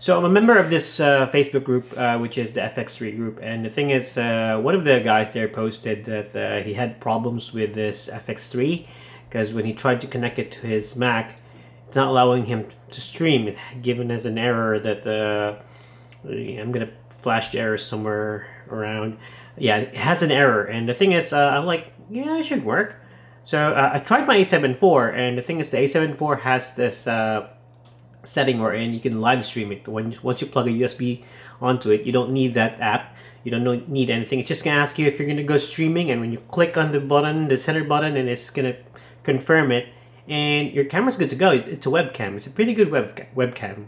So I'm a member of this Facebook group, which is the FX3 group, and the thing is, one of the guys there posted that he had problems with this FX3 because when he tried to connect it to his Mac, it's not allowing him to stream. It's given as an error that I'm gonna flash the error somewhere around. Yeah, it has an error, and the thing is, I'm like, yeah, it should work. So I tried my A7IV, and the thing is, the A7IV has this setting wherein you can live stream it. Once you plug a USB onto it, you don't need that app. You don't need anything. It's just gonna ask you if you're gonna go streaming, and when you click on the button, the center button, and it's gonna confirm it, and your camera's good to go. It's a webcam. It's a pretty good webcam.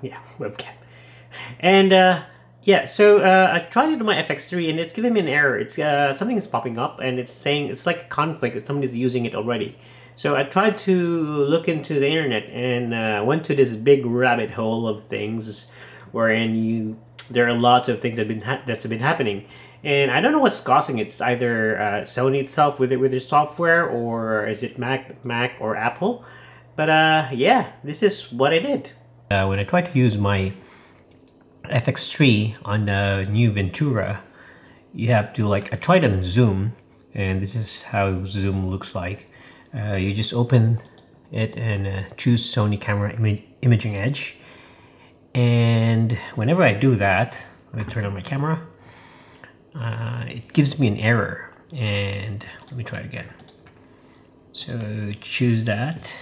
Yeah, webcam. And yeah, so I tried it on my FX3, and it's giving me an error. It's something is popping up, and it's saying it's like a conflict that somebody's using it already. So I tried to look into the internet and went to this big rabbit hole of things, wherein there are lots of things that have been happening, and I don't know what's causing it. It's either Sony itself with their software, or is it Mac or Apple? But yeah, this is what I did. When I tried to use my FX3 on the new Ventura, you have to I tried it on Zoom, and this is how Zoom looks like. You just open it and choose Sony Camera Imaging Edge, and whenever I do that, let me turn on my camera. It gives me an error, and let me try it again. So choose that,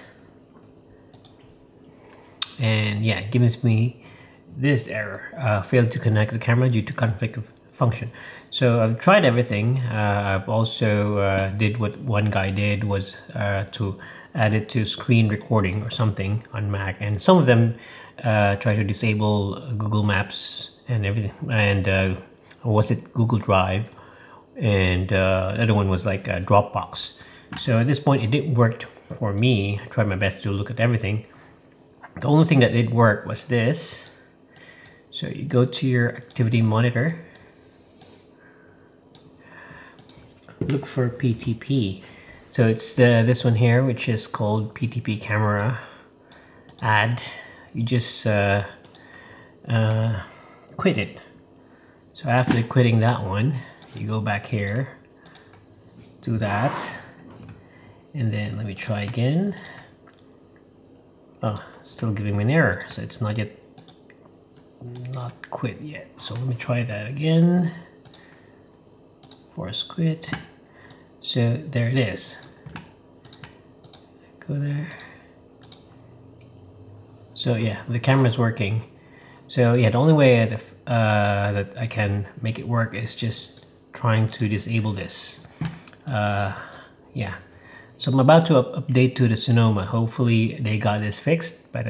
and yeah, it gives me this error: failed to connect the camera due to conflict of function. So I've tried everything. I've also did what one guy did, was to add it to screen recording or something on Mac, and some of them try to disable Google Maps and everything, and was it Google Drive, and the other one was like Dropbox. So at this point it didn't work for me. I tried my best to look at everything. The only thing that did work was this. So you go to your activity monitor, look for PTP. So it's this one here, which is called PTP camera add. You just quit it. So after quitting that one, you go back here, do that, and then let me try again. Oh, still giving me an error, so it's not quit yet. So let me try that again. Force quit. So there it is. Go there. So yeah, the camera's working. So yeah, the only way that I can make it work is just trying to disable this. Yeah. So I'm about to update to the Sonoma. Hopefully they got this fixed, but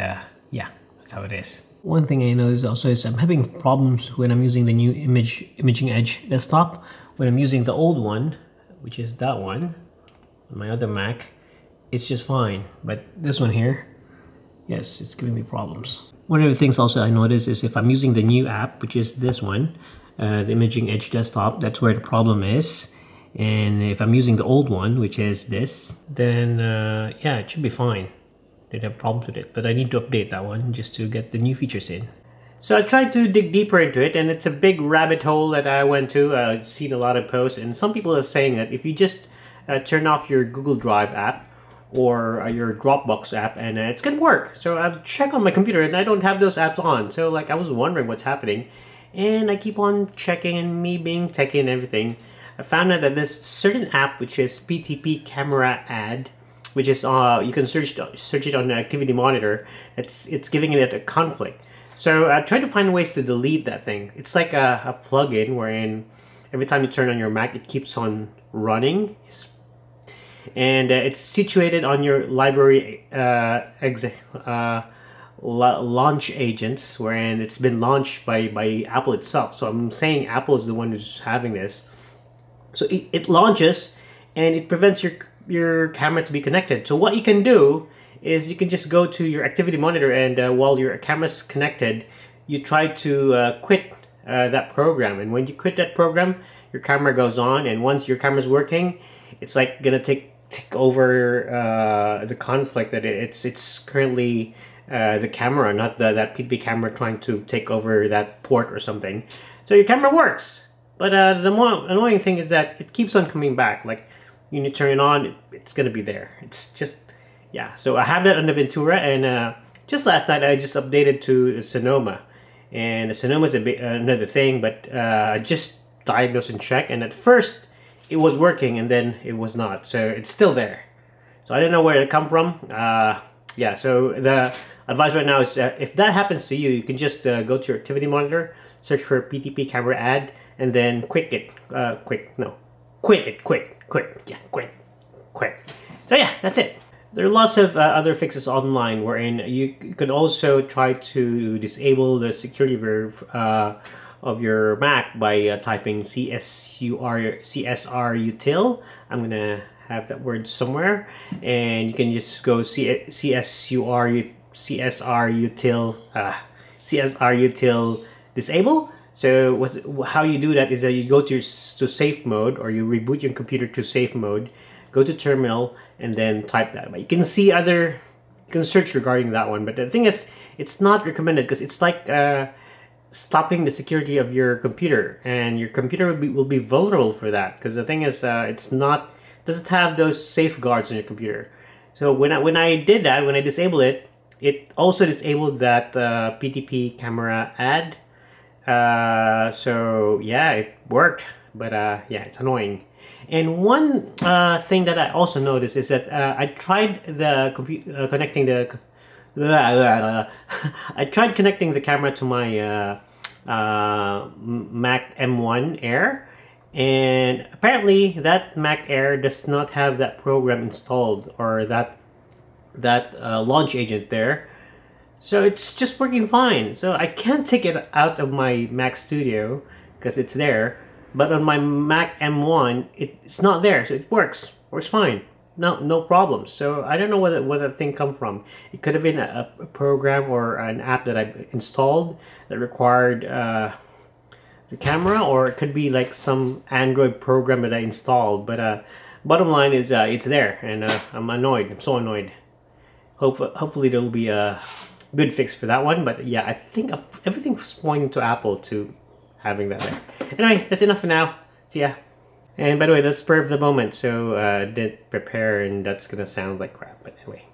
yeah, that's how it is. One thing I noticed also is I'm having problems when I'm using the new Imaging Edge desktop. When I'm using the old one, which is that one, my other Mac, it's just fine. But this one here, yes, it's giving me problems. One of the things also I noticed is if I'm using the new app, which is this one, the Imaging Edge desktop, that's where the problem is. And if I'm using the old one, which is this, then yeah, it should be fine. Didn't have problems with it, but I need to update that one just to get the new features in. So I tried to dig deeper into it, and it's a big rabbit hole that I went to. I've seen a lot of posts, and some people are saying that if you just turn off your Google Drive app or your Dropbox app, and it's gonna work. So I've checked on my computer, and I don't have those apps on. So I was wondering what's happening, and I keep on checking, and me being techie and everything, I found out that this certain app, which is PTP Camera Add, which is you can search it on the activity monitor. It's giving it a conflict. So I tried to find ways to delete that thing. It's like a plugin wherein every time you turn on your Mac, it keeps on running. And it's situated on your library launch agents, wherein it's been launched by Apple itself. So I'm saying Apple is the one who's having this. So it launches, and it prevents your camera to be connected. So what you can do is you can just go to your activity monitor, and while your camera's connected, you try to quit that program. And when you quit that program, your camera goes on, and once your camera's working, it's gonna take over the conflict that it's currently the camera, not that PTP camera trying to take over that port or something. So your camera works, but the more annoying thing is that it keeps on coming back. Like, you need to turn it on, it's gonna be there. It's just, yeah. So I have that on the Ventura, and just last night I just updated to Sonoma, and Sonoma is another thing, but I just diagnosed and checked, and at first it was working, and then it was not. So it's still there. So I don't know where it come from. Yeah. So the advice right now is, if that happens to you, you can just go to your activity monitor, search for PTP camera ad, and then quit it. So yeah, that's it. There are lots of other fixes online, wherein you could also try to disable the security of your Mac by typing CSRutil. I'm gonna have that word somewhere, and you can just go CSRutil disable. So how you do that is that you go to safe mode, or you reboot your computer to safe mode, go to terminal, and then type that. But you can see you can search regarding that one. But the thing is, it's not recommended, because it's like stopping the security of your computer, and your computer will be vulnerable for that, because the thing is, doesn't have those safeguards on your computer. So when I disabled it, it also disabled that PTP camera ad. So yeah, it worked, but yeah, it's annoying. And one thing that I also noticed is that I tried connecting the camera to my Mac M1 Air, and apparently that Mac Air does not have that program installed, or that launch agent there. So it's just working fine. So I can't take it out of my Mac Studio because it's there, but on my Mac M1, it's not there. So it works fine. No problems. So I don't know where that thing come from. It could have been a program or an app that I installed that required the camera, or it could be like some Android program that I installed. But bottom line is, it's there, and I'm annoyed. I'm so annoyed. Hopefully there will be a good fix for that one. But yeah, I think everything's pointing to Apple to having that there. Anyway, that's enough for now. See ya. And by the way, that's spur of the moment, so didn't prepare, and that's gonna sound like crap, but anyway.